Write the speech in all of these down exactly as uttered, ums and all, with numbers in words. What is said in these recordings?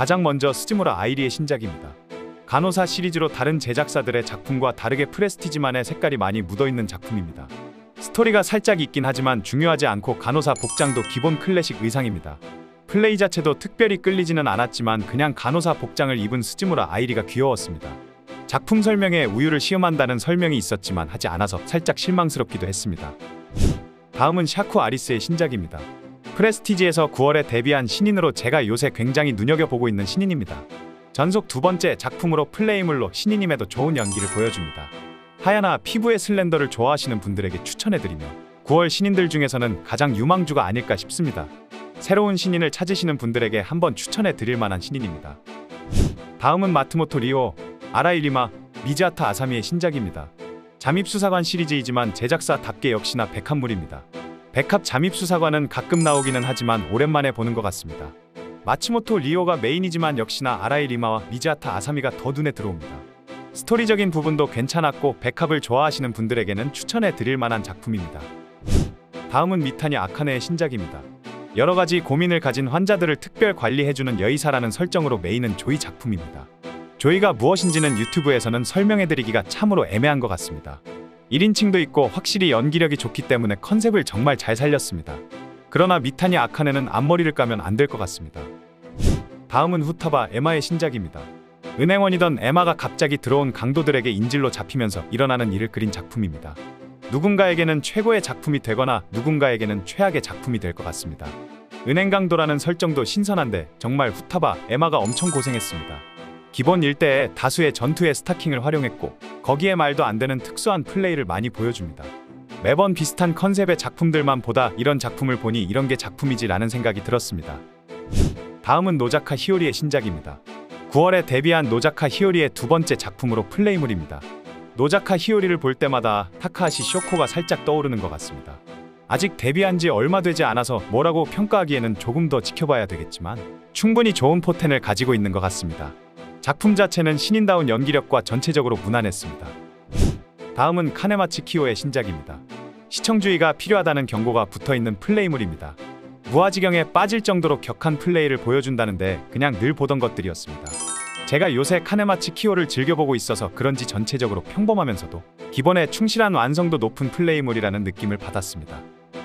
가장 먼저 스즈무라 아이리의 신작입니다. 간호사 시리즈로 다른 제작사들의 작품과 다르게 프레스티지만의 색깔이 많이 묻어있는 작품입니다. 스토리가 살짝 있긴 하지만 중요하지 않고 간호사 복장도 기본 클래식 의상입니다. 플레이 자체도 특별히 끌리지는 않았지만 그냥 간호사 복장을 입은 스즈무라 아이리가 귀여웠습니다. 작품 설명에 우유를 시음한다는 설명이 있었지만 하지 않아서 살짝 실망스럽기도 했습니다. 다음은 샤쿠 아리스의 신작입니다. 프레스티지에서 구월에 데뷔한 신인으로 제가 요새 굉장히 눈여겨보고 있는 신인입니다. 전속 두 번째 작품으로 플레이물로 신인임에도 좋은 연기를 보여줍니다. 하야나 피부의 슬렌더를 좋아하시는 분들에게 추천해드리며 구월 신인들 중에서는 가장 유망주가 아닐까 싶습니다. 새로운 신인을 찾으시는 분들에게 한번 추천해드릴 만한 신인입니다. 다음은 마츠모토 리오, 아라이 리마, 미즈하타 아사미의 신작입니다. 잠입수사관 시리즈이지만 제작사답게 역시나 백합물입니다. 백합 잠입수사관은 가끔 나오기는 하지만 오랜만에 보는 것 같습니다. 마츠모토 리오가 메인이지만 역시나 아라이 리마와 미즈하타 아사미가 더 눈에 들어옵니다. 스토리적인 부분도 괜찮았고 백합을 좋아하시는 분들에게는 추천해 드릴 만한 작품입니다. 다음은 미타냐 아카네의 신작입니다. 여러가지 고민을 가진 환자들을 특별 관리해주는 여의사라는 설정으로 메인은 조이 작품입니다. 조이가 무엇인지는 유튜브에서는 설명해드리기가 참으로 애매한 것 같습니다. 일인칭도 있고 확실히 연기력이 좋기 때문에 컨셉을 정말 잘 살렸습니다. 그러나 미타냐 아카네는 앞머리를 까면 안 될 것 같습니다. 다음은 후타바 에마의 신작입니다. 은행원이던 에마가 갑자기 들어온 강도들에게 인질로 잡히면서 일어나는 일을 그린 작품입니다. 누군가에게는 최고의 작품이 되거나 누군가에게는 최악의 작품이 될 것 같습니다. 은행 강도라는 설정도 신선한데 정말 후타바 에마가 엄청 고생했습니다. 기본 일대에 다수의 전투의 스타킹을 활용했고 거기에 말도 안 되는 특수한 플레이를 많이 보여줍니다. 매번 비슷한 컨셉의 작품들만 보다 이런 작품을 보니 이런 게 작품이지 라는 생각이 들었습니다. 다음은 노자카 히오리의 신작입니다. 구월에 데뷔한 노자카 히오리의 두 번째 작품으로 플레이물입니다. 노자카 히오리를 볼 때마다 타카하시 쇼코가 살짝 떠오르는 것 같습니다. 아직 데뷔한 지 얼마 되지 않아서 뭐라고 평가하기에는 조금 더 지켜봐야 되겠지만 충분히 좋은 포텐을 가지고 있는 것 같습니다. 작품 자체는 신인다운 연기력과 전체적으로 무난했습니다. 다음은 카네마츠 키오의 신작입니다. 시청주의가 필요하다는 경고가 붙어있는 플레이물입니다. 무아지경에 빠질 정도로 격한 플레이를 보여준다는데 그냥 늘 보던 것들이었습니다. 제가 요새 카네마츠 키오를 즐겨보고 있어서 그런지 전체적으로 평범하면서도 기본에 충실한 완성도 높은 플레이물이라는 느낌을 받았습니다.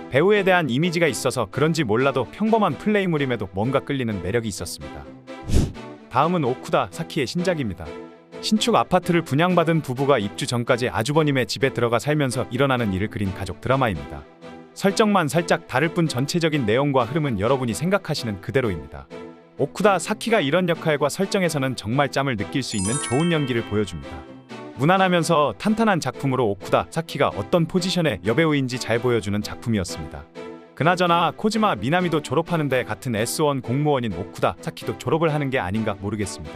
배우에 대한 이미지가 있어서 그런지 몰라도 평범한 플레이물임에도 뭔가 끌리는 매력이 있었습니다. 다음은 오쿠다 사키의 신작입니다. 신축 아파트를 분양받은 부부가 입주 전까지 아주버님의 집에 들어가 살면서 일어나는 일을 그린 가족 드라마입니다. 설정만 살짝 다를 뿐 전체적인 내용과 흐름은 여러분이 생각하시는 그대로입니다. 오쿠다 사키가 이런 역할과 설정에서는 정말 짬을 느낄 수 있는 좋은 연기를 보여줍니다. 무난하면서 탄탄한 작품으로 오쿠다 사키가 어떤 포지션의 여배우인지 잘 보여주는 작품이었습니다. 그나저나 코지마 미나미도 졸업하는데 같은 에스 원 공무원인 오쿠다 사키도 졸업을 하는 게 아닌가 모르겠습니다.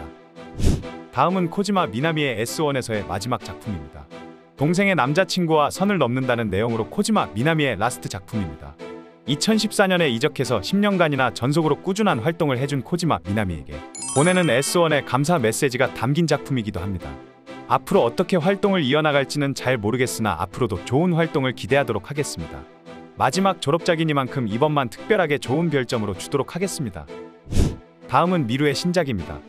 다음은 코지마 미나미의 에스 원에서의 마지막 작품입니다. 동생의 남자친구와 선을 넘는다는 내용으로 코지마 미나미의 라스트 작품입니다. 이천십사 년에 이적해서 십 년간이나 전속으로 꾸준한 활동을 해준 코지마 미나미에게 보내는 에스 원의 감사 메시지가 담긴 작품이기도 합니다. 앞으로 어떻게 활동을 이어나갈지는 잘 모르겠으나 앞으로도 좋은 활동을 기대하도록 하겠습니다. 마지막 졸업작이니만큼 이번만 특별하게 좋은 별점으로 주도록 하겠습니다. 다음은 미루의 신작입니다.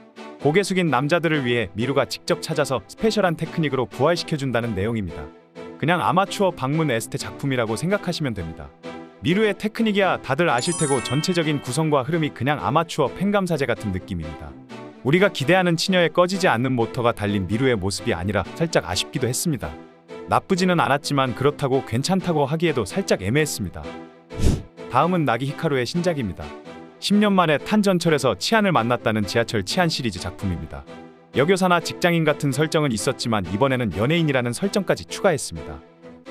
고개 숙인 남자들을 위해 미루가 직접 찾아서 스페셜한 테크닉으로 부활시켜준다는 내용입니다. 그냥 아마추어 방문 에스테 작품이라고 생각하시면 됩니다. 미루의 테크닉이야 다들 아실테고 전체적인 구성과 흐름이 그냥 아마추어 팬감사제 같은 느낌입니다. 우리가 기대하는 치녀에 꺼지지 않는 모터가 달린 미루의 모습이 아니라 살짝 아쉽기도 했습니다. 나쁘지는 않았지만 그렇다고 괜찮다고 하기에도 살짝 애매했습니다. 다음은 나기 히카루의 신작입니다. 십 년 만에 탄 전철에서 치안을 만났다는 지하철 치안 시리즈 작품입니다. 여교사나 직장인 같은 설정은 있었지만 이번에는 연예인이라는 설정까지 추가했습니다.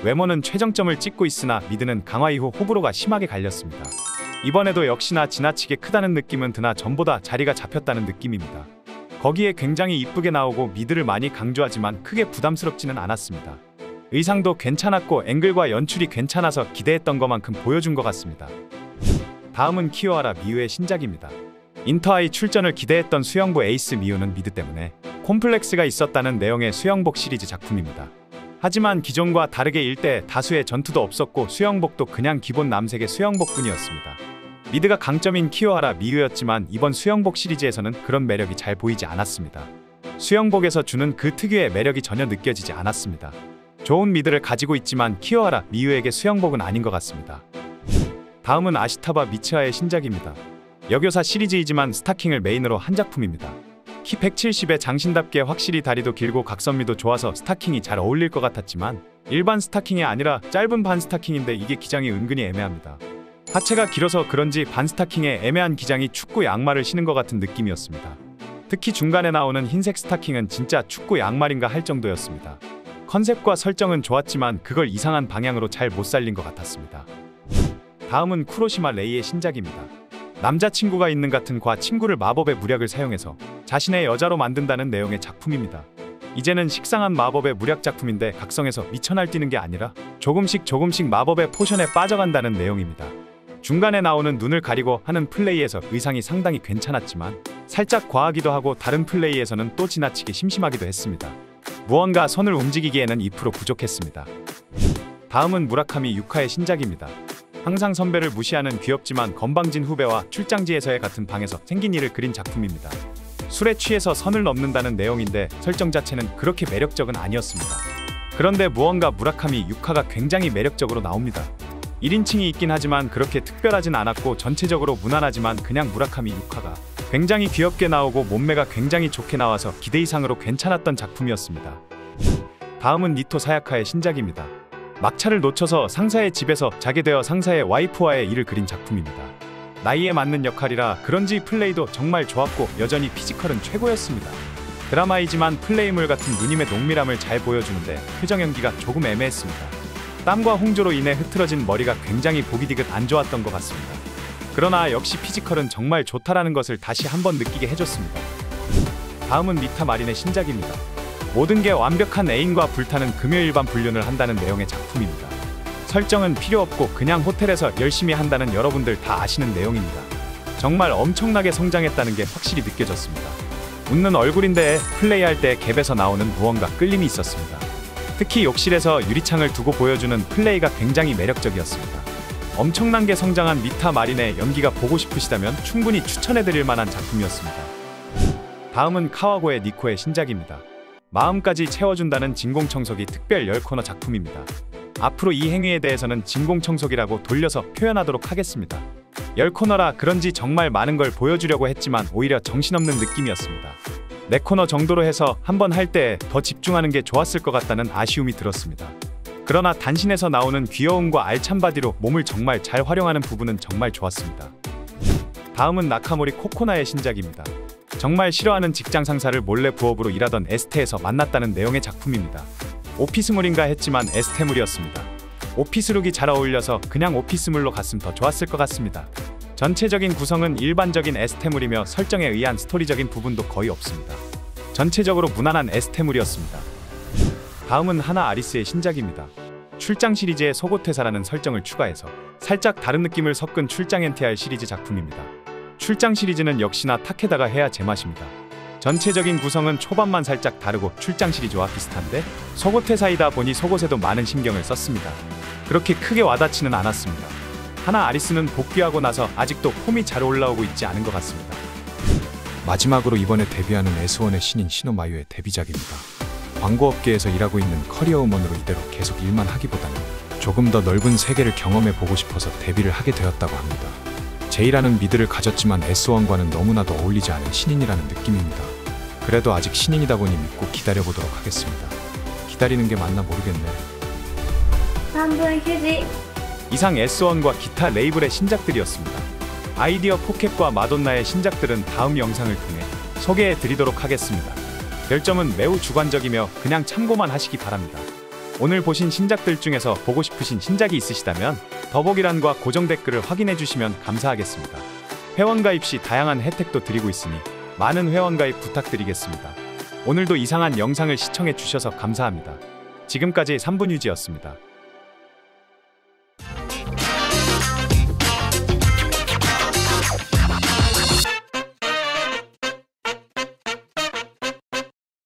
외모는 최정점을 찍고 있으나 미드는 강화 이후 호불호가 심하게 갈렸습니다. 이번에도 역시나 지나치게 크다는 느낌은 드나 전보다 자리가 잡혔다는 느낌입니다. 거기에 굉장히 이쁘게 나오고 미드를 많이 강조하지만 크게 부담스럽지는 않았습니다. 의상도 괜찮았고 앵글과 연출이 괜찮아서 기대했던 것만큼 보여준 것 같습니다. 다음은 키요하라 미유의 신작입니다. 인터하이 출전을 기대했던 수영부 에이스 미유는 미드 때문에 콤플렉스가 있었다는 내용의 수영복 시리즈 작품입니다. 하지만 기존과 다르게 일대에 다수의 전투도 없었고 수영복도 그냥 기본 남색의 수영복뿐이었습니다. 미드가 강점인 키요하라 미유였지만 이번 수영복 시리즈에서는 그런 매력이 잘 보이지 않았습니다. 수영복에서 주는 그 특유의 매력이 전혀 느껴지지 않았습니다. 좋은 미드를 가지고 있지만 키요하라 미유에게 수영복은 아닌 것 같습니다. 다음은 아시타바 미츠하의 신작입니다. 여교사 시리즈이지만 스타킹을 메인으로 한 작품입니다. 키 백칠십에 장신답게 확실히 다리도 길고 각선미도 좋아서 스타킹이 잘 어울릴 것 같았지만 일반 스타킹이 아니라 짧은 반 스타킹인데 이게 기장이 은근히 애매합니다. 하체가 길어서 그런지 반 스타킹에 애매한 기장이 축구 양말을 신은 것 같은 느낌이었습니다. 특히 중간에 나오는 흰색 스타킹은 진짜 축구 양말인가 할 정도였습니다. 컨셉과 설정은 좋았지만 그걸 이상한 방향으로 잘 못 살린 것 같았습니다. 다음은 쿠로시마 레이의 신작입니다. 남자친구가 있는 같은 과 친구를 마법의 무력을 사용해서 자신의 여자로 만든다는 내용의 작품입니다. 이제는 식상한 마법의 무력 작품인데 각성해서 미쳐 날뛰는 게 아니라 조금씩 조금씩 마법의 포션에 빠져간다는 내용입니다. 중간에 나오는 눈을 가리고 하는 플레이에서 의상이 상당히 괜찮았지만 살짝 과하기도 하고 다른 플레이에서는 또 지나치게 심심하기도 했습니다. 무언가 손을 움직이기에는 이 퍼센트 부족했습니다. 다음은 무라카미 유카의 신작입니다. 항상 선배를 무시하는 귀엽지만 건방진 후배와 출장지에서의 같은 방에서 생긴 일을 그린 작품입니다. 술에 취해서 선을 넘는다는 내용인데 설정 자체는 그렇게 매력적은 아니었습니다. 그런데 무언가 무라카미 유카가 굉장히 매력적으로 나옵니다. 일 인칭이 있긴 하지만 그렇게 특별하진 않았고 전체적으로 무난하지만 그냥 무라카미 유카가 굉장히 귀엽게 나오고 몸매가 굉장히 좋게 나와서 기대 이상으로 괜찮았던 작품이었습니다. 다음은 니토 사야카의 신작입니다. 막차를 놓쳐서 상사의 집에서 자게 되어 상사의 와이프와의 일을 그린 작품입니다. 나이에 맞는 역할이라 그런지 플레이도 정말 좋았고 여전히 피지컬은 최고였습니다. 드라마이지만 플레이물 같은 누님의 농밀함을 잘 보여주는데 표정 연기가 조금 애매했습니다. 땀과 홍조로 인해 흐트러진 머리가 굉장히 보기 디귿 안 좋았던 것 같습니다. 그러나 역시 피지컬은 정말 좋다라는 것을 다시 한번 느끼게 해줬습니다. 다음은 미타 마린의 신작입니다. 모든 게 완벽한 애인과 불타는 금요일 밤 불륜을 한다는 내용의 작품입니다. 설정은 필요 없고 그냥 호텔에서 열심히 한다는 여러분들 다 아시는 내용입니다. 정말 엄청나게 성장했다는 게 확실히 느껴졌습니다. 웃는 얼굴인데 플레이할 때 갭에서 나오는 무언가 끌림이 있었습니다. 특히 욕실에서 유리창을 두고 보여주는 플레이가 굉장히 매력적이었습니다. 엄청난 게 성장한 미타 마린의 연기가 보고 싶으시다면 충분히 추천해드릴 만한 작품이었습니다. 다음은 카와고의 니코의 신작입니다. 마음까지 채워준다는 진공청소기 특별 십 코너 작품입니다. 앞으로 이 행위에 대해서는 진공청소기라고 돌려서 표현하도록 하겠습니다. 십 코너라 그런지 정말 많은 걸 보여주려고 했지만 오히려 정신없는 느낌이었습니다. 사 코너 정도로 해서 한번 할 때 더 집중하는 게 좋았을 것 같다는 아쉬움이 들었습니다. 그러나 단신에서 나오는 귀여움과 알찬 바디로 몸을 정말 잘 활용하는 부분은 정말 좋았습니다. 다음은 나카모리 코코나의 신작입니다. 정말 싫어하는 직장 상사를 몰래 부업으로 일하던 에스테에서 만났다는 내용의 작품입니다. 오피스물인가 했지만 에스테물이었습니다. 오피스룩이 잘 어울려서 그냥 오피스물로 갔으면 더 좋았을 것 같습니다. 전체적인 구성은 일반적인 에스테물이며 설정에 의한 스토리적인 부분도 거의 없습니다. 전체적으로 무난한 에스테물이었습니다. 다음은 하나 아리스의 신작입니다. 출장 시리즈에 속옷 퇴사라는 설정을 추가해서 살짝 다른 느낌을 섞은 출장 엔티알 시리즈 작품입니다. 출장 시리즈는 역시나 타케다가 해야 제맛입니다. 전체적인 구성은 초반만 살짝 다르고 출장 시리즈와 비슷한데 속옷 회사이다 보니 속옷에도 많은 신경을 썼습니다. 그렇게 크게 와닿지는 않았습니다. 하나 아리스는 복귀하고 나서 아직도 폼이 잘 올라오고 있지 않은 것 같습니다. 마지막으로 이번에 데뷔하는 에스원의 신인 시노마유의 데뷔작입니다. 광고업계에서 일하고 있는 커리어우먼으로 이대로 계속 일만 하기보다는 조금 더 넓은 세계를 경험해보고 싶어서 데뷔를 하게 되었다고 합니다. 제이라는 미드를 가졌지만 에스원과는 너무나도 어울리지 않은 신인이라는 느낌입니다. 그래도 아직 신인이다 보니 믿고 기다려보도록 하겠습니다. 기다리는 게 맞나 모르겠네. 삼 분 휴지. 이상 에스원과 기타 레이블의 신작들이었습니다. 아이디어 포켓과 마돈나의 신작들은 다음 영상을 통해 소개해드리도록 하겠습니다. 별점은 매우 주관적이며 그냥 참고만 하시기 바랍니다. 오늘 보신 신작들 중에서 보고 싶으신 신작이 있으시다면 더보기란과 고정 댓글을 확인해 주시면 감사하겠습니다. 회원가입 시 다양한 혜택도 드리고 있으니 많은 회원가입 부탁드리겠습니다. 오늘도 이상한 영상을 시청해 주셔서 감사합니다. 지금까지 삼 분 휴지였습니다.